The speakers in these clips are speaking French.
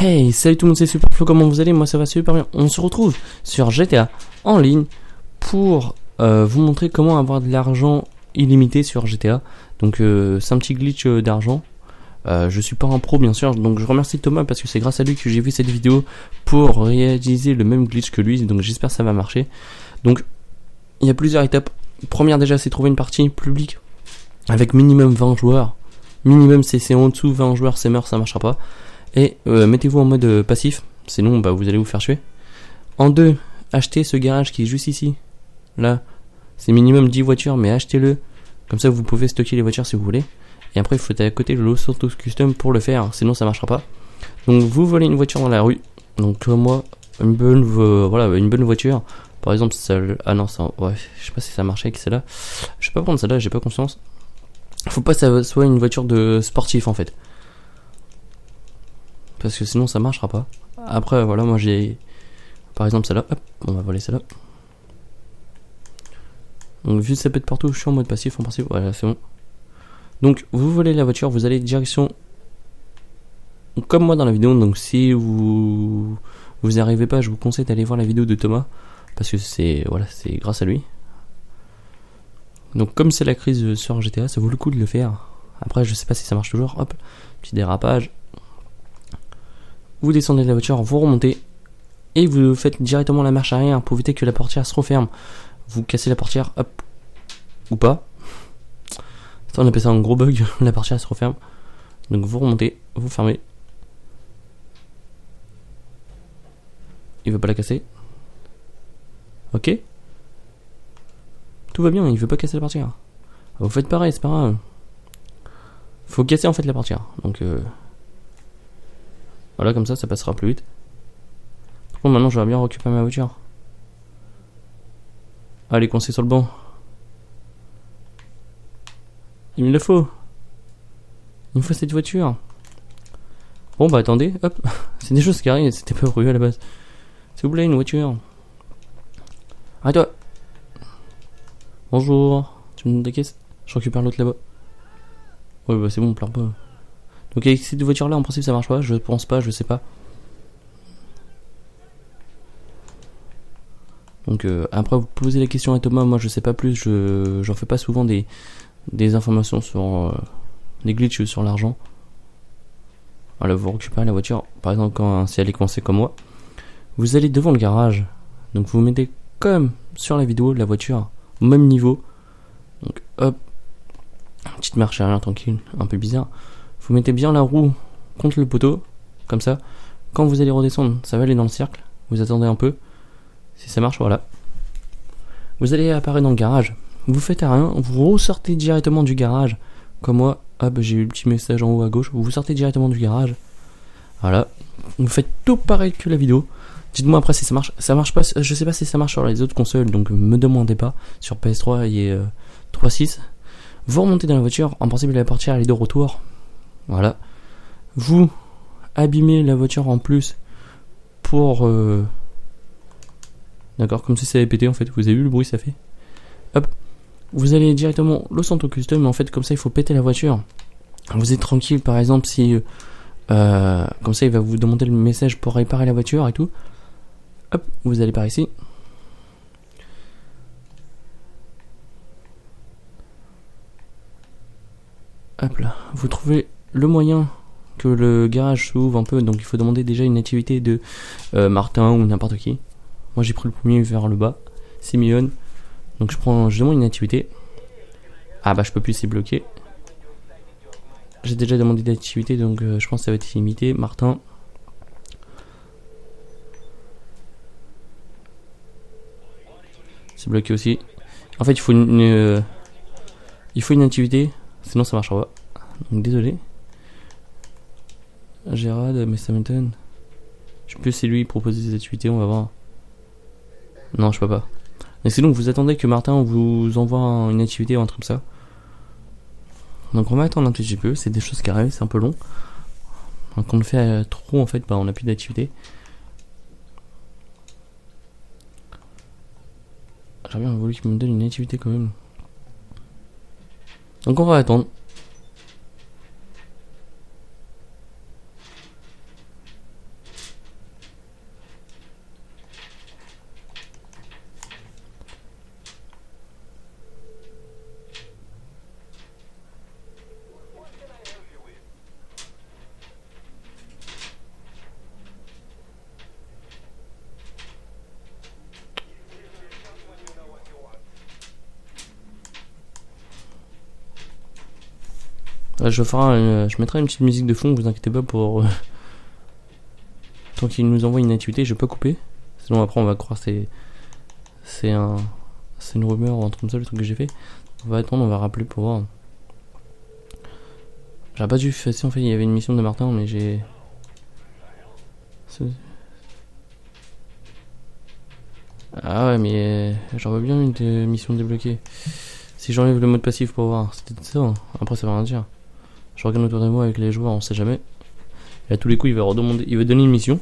Hey, salut tout le monde, c'est Superflo, comment vous allez? Moi ça va super bien. On se retrouve sur GTA en ligne pour vous montrer comment avoir de l'argent illimité sur GTA. Donc c'est un petit glitch d'argent. Je suis pas un pro bien sûr, donc je remercie Thomas parce que c'est grâce à lui que j'ai vu cette vidéo pour réaliser le même glitch que lui. Donc j'espère que ça va marcher. Donc il y a plusieurs étapes. Première déjà, c'est trouver une partie publique avec minimum 20 joueurs. Minimum c'est en dessous 20 joueurs, c'est mort, ça marchera pas. Et mettez-vous en mode passif, sinon bah, vous allez vous faire tuer. En deux, achetez ce garage qui est juste ici. Là, c'est minimum 10 voitures, mais achetez-le. Comme ça, vous pouvez stocker les voitures si vous voulez. Et après, il faut être à côté de Los Santos Custom pour le faire, sinon ça marchera pas. Donc, vous volez une voiture dans la rue. Donc, comme moi, une bonne voiture. Par exemple, celle... Ah non, ça... Ouais, je sais pas si ça marchait avec celle-là. Je vais pas prendre celle-là, j'ai pas confiance. Faut pas que ça soit une voiture de sportif en fait. Parce que sinon ça marchera pas. Après voilà, moi j'ai par exemple celle-là, hop, on va voler celle-là. Donc vu que ça pète partout, je suis en mode passif, en principe, voilà c'est bon. Donc vous volez la voiture, vous allez direction comme moi dans la vidéo. Donc si vous n'y arrivez pas, je vous conseille d'aller voir la vidéo de Thomas. Parce que c'est voilà, c'est grâce à lui. Donc comme c'est la crise sur GTA, ça vaut le coup de le faire. Après je sais pas si ça marche toujours, hop, petit dérapage. Vous descendez de la voiture, vous remontez et vous faites directement la marche arrière pour éviter que la portière se referme. Vous cassez la portière, hop, ou pas. Ça, on appelle ça un gros bug, la portière se referme. Donc vous remontez, vous fermez. Il veut pas la casser. Ok. Tout va bien, il veut pas casser la portière. Vous faites pareil, c'est pas grave. Faut casser en fait la portière. Donc voilà, comme ça, ça passera plus vite. Par contre, maintenant, je vais bien récupérer ma voiture. Allez, ah, coincé sur le banc. Il me le faut. Il me faut cette voiture. Bon, bah attendez, hop. C'est des choses qui arrivent, c'était pas prévu à la base. S'il vous plaît, une voiture. Arrête-toi. Bonjour. Tu me donnes des caisses? Je récupère l'autre là-bas. Ouais, bah c'est bon, on pleure pas. Donc avec cette voiture là en principe ça marche pas, je pense pas, je sais pas. Donc après vous posez la question à Thomas, moi je sais pas plus, j'en fais pas souvent des informations sur des glitches sur l'argent. Voilà, vous récupérez la voiture, par exemple quand si elle est coincée comme moi, vous allez devant le garage. Donc vous mettez comme sur la vidéo la voiture au même niveau. Donc hop, petite marche arrière tranquille, un peu bizarre. Vous mettez bien la roue contre le poteau, comme ça. Quand vous allez redescendre, ça va aller dans le cercle. Vous attendez un peu. Si ça marche, voilà. Vous allez apparaître dans le garage. Vous faites à rien, vous ressortez directement du garage. Comme moi, ah bah j'ai eu le petit message en haut à gauche. Vous sortez directement du garage. Voilà. Vous faites tout pareil que la vidéo. Dites-moi après si ça marche. Ça marche pas. Je sais pas si ça marche sur les autres consoles, donc me demandez pas. Sur PS3 et 3.6. Vous remontez dans la voiture. En principe, la portière elle est de retour. Voilà, vous abîmez la voiture en plus pour... D'accord, comme si ça avait pété en fait, vous avez vu le bruit ça fait. Hop, vous allez directement Los Santos Custom, mais en fait comme ça il faut péter la voiture. Vous êtes tranquille par exemple si... comme ça il va vous demander le message pour réparer la voiture et tout. Hop, vous allez par ici. Hop là, vous trouvez le moyen que le garage s'ouvre un peu, donc il faut demander déjà une activité de Martin ou n'importe qui. Moi j'ai pris le premier vers le bas, Simeon. Donc je demande une activité. Ah bah je peux plus, c'est bloqué. J'ai déjà demandé d'activité, donc je pense que ça va être illimité. Martin. C'est bloqué aussi. En fait il faut une activité. Sinon ça marchera pas. Donc désolé. Gérard, mais ça m'étonne. Je sais plus si lui propose des activités, on va voir. Non, je peux pas. Mais sinon vous attendez que Martin vous envoie une activité ou un truc comme ça. Donc on va attendre un petit peu, c'est des choses qui arrivent, c'est un peu long. Quand on le fait trop en fait, bah, on n'a plus d'activité. J'aurais bien voulu qu'il me donne une activité quand même. Donc on va attendre. Je mettrai une petite musique de fond, vous inquiétez pas pour... Tant qu'il nous envoie une activité, je vais pas couper. Sinon après on va croire c'est une rumeur ou un truc comme ça, le truc que j'ai fait. On va attendre, on va rappeler pour voir. J'aurais pas dû faire ça en fait, il y avait une mission de Martin mais j'ai... Ah ouais mais j'en veux bien une mission débloquée. Si j'enlève le mode passif pour voir, c'était ça. Hein. Après ça va rien dire. Je regarde autour de moi avec les joueurs, on sait jamais. Et à tous les coups, il va redemander, il va donner une mission.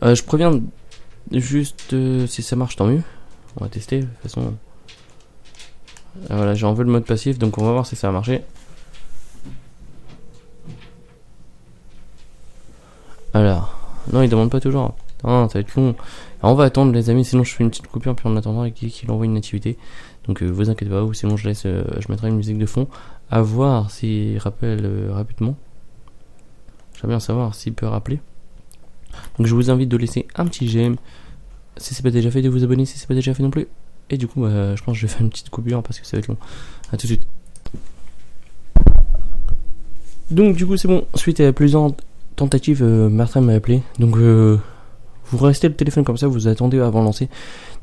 Je préviens juste si ça marche, tant mieux. On va tester de toute façon. Voilà, j'ai enlevé le mode passif, donc on va voir si ça va marcher. Alors, non, il demande pas toujours. Ah, ça va être long. Alors, on va attendre les amis, sinon je fais une petite coupure puis on attendra qu'il envoie une activité. Donc vous inquiétez pas, ou sinon je laisse, je mettrai une musique de fond. À voir s'il rappelle rapidement. J'aimerais bien savoir s'il peut rappeler. Donc je vous invite de laisser un petit j'aime. Si c'est pas déjà fait, de vous abonner si c'est pas déjà fait non plus. Et du coup, je pense que je vais faire une petite coupure parce que ça va être long. A tout de suite. Donc du coup c'est bon, suite à plusieurs tentatives, Martin m'a appelé. Donc vous restez le téléphone comme ça, vous attendez avant de lancer.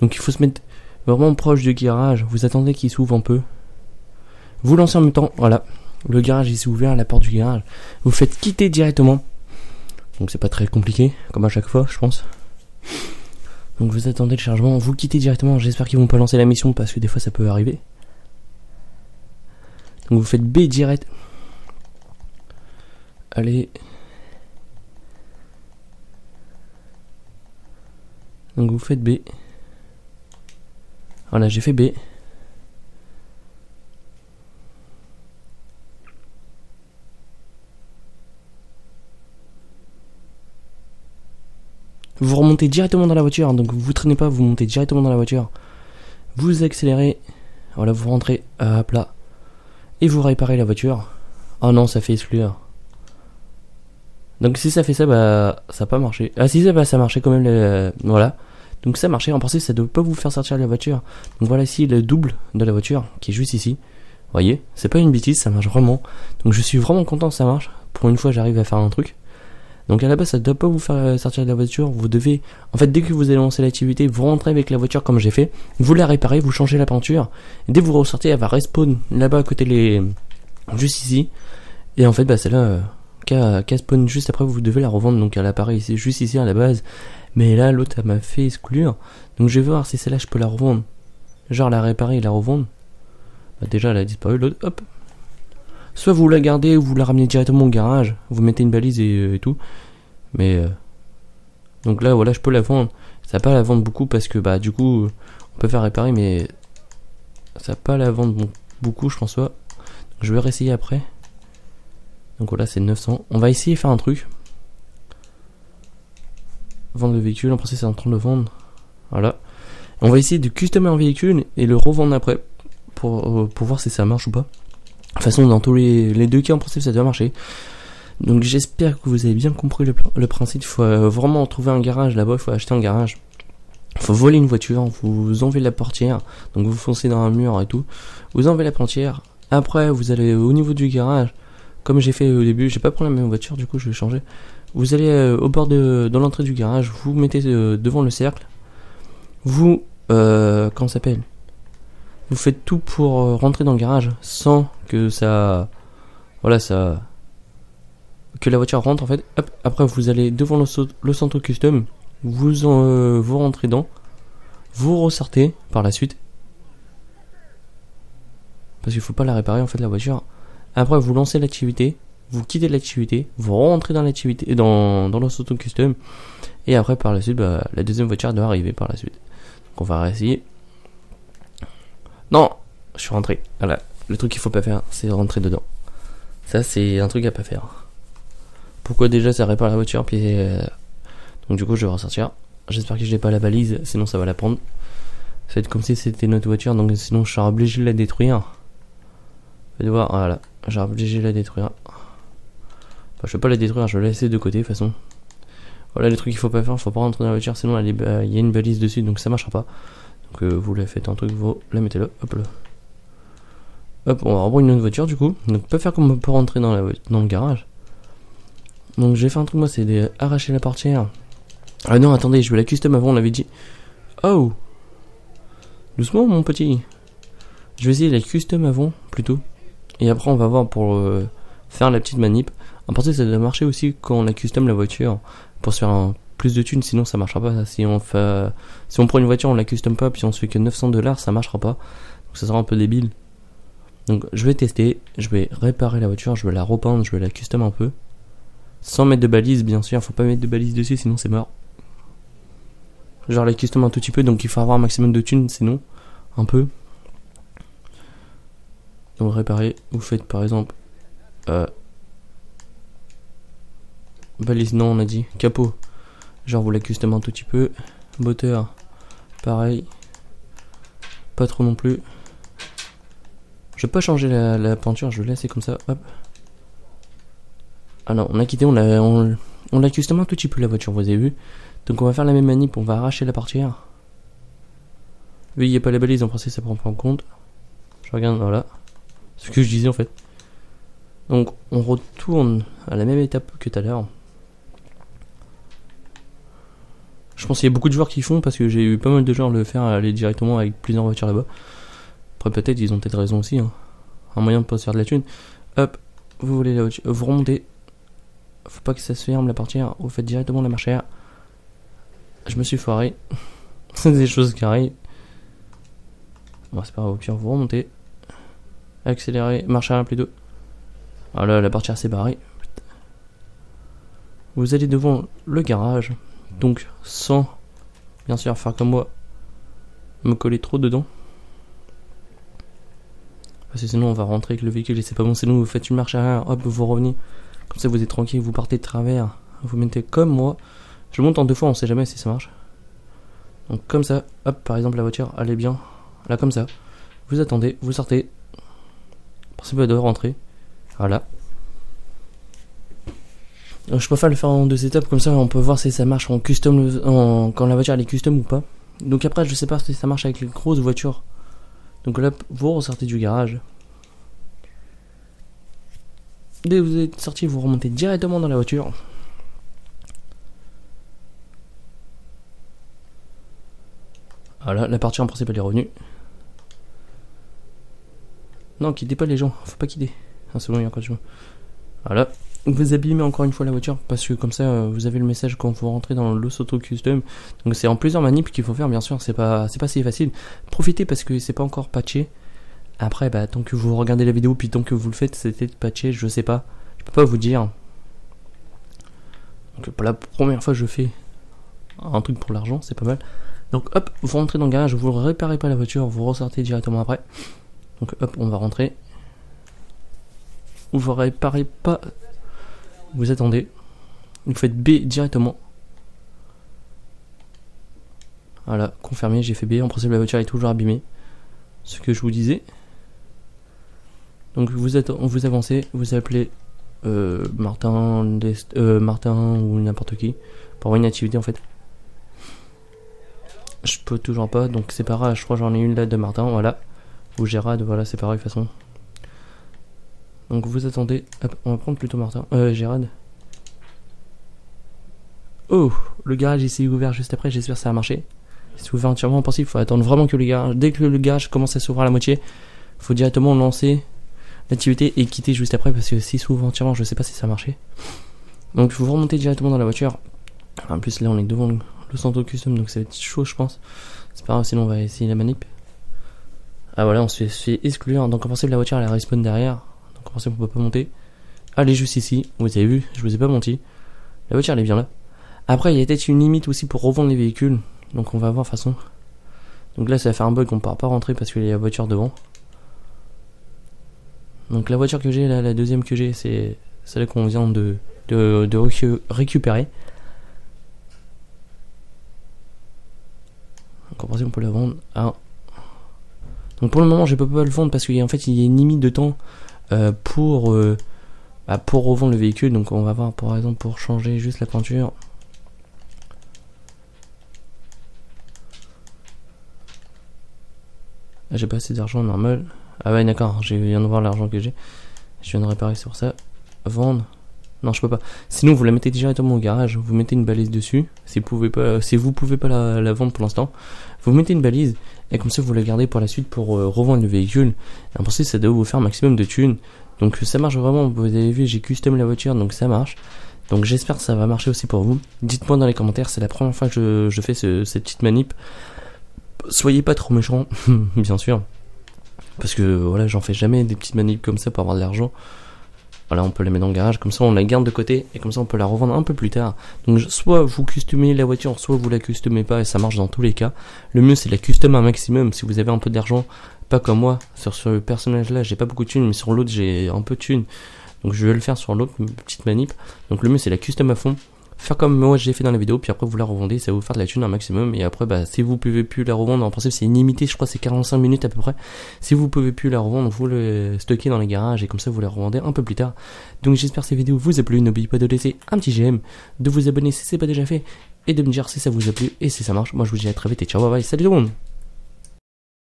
Donc il faut se mettre vraiment proche du garage, vous attendez qu'il s'ouvre un peu. Vous lancez en même temps, voilà, le garage il s'est ouvert, la porte du garage, vous faites quitter directement. Donc c'est pas très compliqué, comme à chaque fois je pense. Donc vous attendez le chargement, vous quittez directement, j'espère qu'ils vont pas lancer la mission parce que des fois ça peut arriver. Donc vous faites B direct. Allez. Donc vous faites B. Voilà, j'ai fait B. Vous remontez directement dans la voiture, donc vous traînez pas, vous montez directement dans la voiture. Vous accélérez, voilà, vous rentrez à plat. Et vous réparez la voiture. Oh non, ça fait exclure. Donc si ça fait ça, bah ça n'a pas marché. Ah si ça, bah ça marchait quand même, voilà. Donc ça marchait, en principe ça ne doit pas vous faire sortir de la voiture. Donc voilà ici le double de la voiture qui est juste ici. Voyez, c'est pas une bêtise, ça marche vraiment. Donc je suis vraiment content que ça marche. Pour une fois j'arrive à faire un truc. Donc à la base ça ne doit pas vous faire sortir de la voiture. Vous devez, en fait dès que vous allez lancer l'activité, vous rentrez avec la voiture comme j'ai fait. Vous la réparez, vous changez la peinture. Et dès que vous ressortez, elle va respawn là-bas à côté les... Juste ici. Et en fait bah celle-là... qu'à spawn juste après, vous devez la revendre. Donc elle apparaît ici, juste ici à la base, mais là l'autre elle m'a fait exclure. Donc je vais voir si celle-là je peux la revendre, genre la réparer et la revendre. Bah, déjà elle a disparu, l'autre hop, soit vous la gardez ou vous la ramenez directement au garage, vous mettez une balise et tout. Mais donc là voilà, je peux la vendre, ça va pas la vendre beaucoup parce que bah du coup on peut faire réparer, mais ça va pas la vendre beaucoup je pense pas. Donc, je vais réessayer après. Donc voilà, c'est 900. On va essayer de faire un truc. Vendre le véhicule. En principe, c'est en train de le vendre. Voilà. On va essayer de customer un véhicule et le revendre après pour voir si ça marche ou pas. De toute façon, dans tous les deux cas, en principe, ça doit marcher. Donc j'espère que vous avez bien compris le principe. Il faut vraiment trouver un garage là-bas. Il faut acheter un garage. Il faut voler une voiture. Vous enlevez la portière. Donc vous foncez dans un mur et tout. Vous enlevez la portière. Après, vous allez au niveau du garage. Comme j'ai fait au début, j'ai pas pris la même voiture, du coup je vais changer. Vous allez au bord de l'entrée du garage, vous mettez devant le cercle. Vous, comment ça s'appelle? Vous faites tout pour rentrer dans le garage sans que ça, voilà ça, que la voiture rentre en fait. Hop, après vous allez devant le Santos Custom, vous rentrez dans, vous ressortez par la suite. Parce qu'il faut pas la réparer en fait la voiture. Après vous lancez l'activité, vous quittez l'activité, vous rentrez dans l'activité, dans le Santos Custom, et après par la suite, bah, la deuxième voiture doit arriver par la suite. Donc on va réessayer. Non, je suis rentré. Voilà, le truc qu'il faut pas faire, c'est rentrer dedans. Ça c'est un truc à pas faire. Pourquoi déjà ça répare la voiture, puis donc du coup je vais ressortir. J'espère que je n'ai pas la balise, sinon ça va la prendre. Ça va être comme si c'était notre voiture, donc sinon je serai obligé de la détruire. Vous allez voir, voilà. J'ai obligé de la détruire. Enfin, je vais pas la détruire, je vais la laisser de côté de toute façon. Voilà les trucs qu'il faut pas faire, faut pas rentrer dans la voiture, sinon il y a une balise dessus, donc ça marchera pas. Donc vous la faites un truc, vous la mettez là, hop là. Hop, on va reprendre une autre voiture du coup. Donc pas faire comme on peut rentrer dans le garage. Donc j'ai fait un truc moi, c'est d'arracher la portière. Ah non, attendez, je vais la custom avant, on l'avait dit. Oh, doucement mon petit. Je vais essayer de la custom avant plutôt. Et après on va voir pour faire la petite manip. En principe ça doit marcher aussi quand on la custom la voiture. Pour se faire un plus de thunes, sinon ça marchera pas. Si on fait, si on prend une voiture, on la custom pas, puis on se fait que 900 $, ça marchera pas. Donc ça sera un peu débile. Donc je vais tester, je vais réparer la voiture, je vais la repeindre, je vais la custom un peu. Sans mettre de balise bien sûr, faut pas mettre de balise dessus sinon c'est mort. Genre la custom un tout petit peu, donc il faut avoir un maximum de thunes sinon, un peu. Donc réparer, vous faites par exemple... balise non on a dit, capot. Genre vous la custom un tout petit peu. Moteur, pareil. Pas trop non plus. Je vais pas changer la peinture, je vais laisser comme ça, hop. Ah non, on a quitté, on l'a custom un tout petit peu la voiture, vous avez vu. Donc on va faire la même manip, on va arracher la portière. Vu qu'il n'y a pas la balise en français, ça prend pas en compte. Je regarde, voilà. C'est ce que je disais en fait. Donc on retourne à la même étape que tout à l'heure. Je pense qu'il y a beaucoup de joueurs qui font, parce que j'ai eu pas mal de joueurs le faire aller directement avec plusieurs voitures là-bas. Après peut-être, ils ont peut-être raison aussi, hein. Un moyen de pas se faire de la thune. Hop, vous voulez la voiture, vous remontez. Faut pas que ça se ferme la portière, vous faites directement la marche arrière. Je me suis foiré. C'est des choses qui arrivent. Bon, c'est pas grave, au pire, vous remontez. Accélérez, marche arrière plutôt. Ah là, la portière s'est barrée. Vous allez devant le garage. Donc, sans, bien sûr, faire comme moi, me coller trop dedans. Parce que sinon, on va rentrer avec le véhicule et c'est pas bon. Sinon, vous faites une marche arrière, hop, vous revenez. Comme ça, vous êtes tranquille, vous partez de travers. Vous mettez comme moi. Je monte en deux fois, on sait jamais si ça marche. Donc, comme ça, hop, par exemple, la voiture, elle est bien. Là, comme ça. Vous attendez, vous sortez. Pensez pas de rentrer. Voilà. Donc, je préfère le faire en deux étapes, comme ça on peut voir si ça marche en custom quand la voiture elle est custom ou pas. Donc après je sais pas si ça marche avec les grosses voitures. Donc là vous ressortez du garage. Dès que vous êtes sorti vous remontez directement dans la voiture. Voilà, la partie en principe elle est revenue. Non, quittez pas les gens, faut pas quitter. Ah, c'est bon, il y a encore du monde. Voilà. Vous abîmez encore une fois la voiture parce que comme ça vous avez le message quand vous rentrez dans le Santos Custom. Donc c'est en plusieurs manips qu'il faut faire bien sûr, c'est pas si facile. Profitez parce que c'est pas encore patché. Après bah tant que vous regardez la vidéo puis tant que vous le faites c'était patché, je sais pas. Je peux pas vous dire. Donc pour la première fois je fais un truc pour l'argent, c'est pas mal. Donc hop, vous rentrez dans le garage, vous réparez pas la voiture, vous ressortez directement après. Donc hop, on va rentrer. Vous réparez pas. Vous attendez, vous faites B directement. Voilà, confirmé, j'ai fait B. En principe, la voiture est toujours abîmée. Ce que je vous disais. Donc, vous avancez, vous appelez Martin ou n'importe qui pour une activité en fait. Je peux toujours pas, donc c'est pas grave. Je crois j'en ai une là de Martin, voilà. Ou Gérard, voilà, c'est pareil de toute façon. Donc vous attendez, hop, on va prendre plutôt Martin, Gérard. Oh, le garage il s'est ouvert juste après, j'espère que ça a marché. Il s'est ouvert entièrement, en principe, il faut attendre vraiment que le garage, dès que le garage commence à s'ouvrir à la moitié, il faut directement lancer l'activité et quitter juste après parce que s'il s'ouvre entièrement, je sais pas si ça a marché. Donc vous remontez directement dans la voiture. En plus là on est devant le Santos Custom donc ça va être chaud je pense. C'est pas grave sinon on va essayer la manip. Ah voilà, on se fait exclure, donc en principe la voiture elle respawn derrière. On peut pas monter. Allez juste ici, vous avez vu, je vous ai pas menti. La voiture elle est bien là. Après il y a peut-être une limite aussi pour revendre les véhicules. Donc on va voir de toute façon. Donc là ça va faire un bug, on ne pourra pas rentrer parce qu'il y a la voiture devant. Donc la voiture que j'ai, la deuxième que j'ai, c'est celle qu'on vient de récupérer. Donc en principe on peut la vendre. Ah. Donc pour le moment je peux pas le vendre parce qu'en fait il y a une limite de temps. Pour revendre le véhicule, donc on va voir par exemple pour changer juste la peinture. J'ai pas assez d'argent normal. Ah ouais d'accord, je viens de voir l'argent que j'ai. Je viens de réparer, c'est pour ça. Vendre. Non je peux pas. Sinon vous la mettez directement au garage, vous mettez une balise dessus. Si vous pouvez pas, la vendre pour l'instant, vous mettez une balise et comme ça vous la gardez pour la suite pour revendre le véhicule. Et pour ça, ça doit vous faire un maximum de thunes. Donc ça marche vraiment, vous avez vu j'ai custom la voiture donc ça marche. Donc j'espère que ça va marcher aussi pour vous. Dites-moi dans les commentaires, c'est la première fois que je fais cette petite manip. Soyez pas trop méchants, bien sûr. Parce que voilà, j'en fais jamais des petites manips comme ça pour avoir de l'argent. Voilà, on peut la mettre dans le garage, comme ça on la garde de côté et comme ça on peut la revendre un peu plus tard. Donc soit vous customez la voiture, soit vous la customez pas et ça marche dans tous les cas. Le mieux c'est de la custom un maximum si vous avez un peu d'argent. Pas comme moi, sur le personnage là j'ai pas beaucoup de thunes, mais sur l'autre j'ai un peu de thunes. Donc je vais le faire sur l'autre petite manip. Donc le mieux c'est la custom à fond. Faire comme moi j'ai fait dans la vidéo, puis après vous la revendez, ça va vous faire de la thune un maximum. Et après bah si vous pouvez plus la revendre, en principe c'est illimité, je crois c'est 45 minutes à peu près. Si vous pouvez plus la revendre, vous le stockez dans les garages et comme ça vous la revendez un peu plus tard. Donc j'espère que cette vidéo vous a plu, n'oubliez pas de laisser un petit j'aime, de vous abonner si c'est pas déjà fait, et de me dire si ça vous a plu et si ça marche. Moi je vous dis à très vite et ciao, bye bye, salut tout le monde.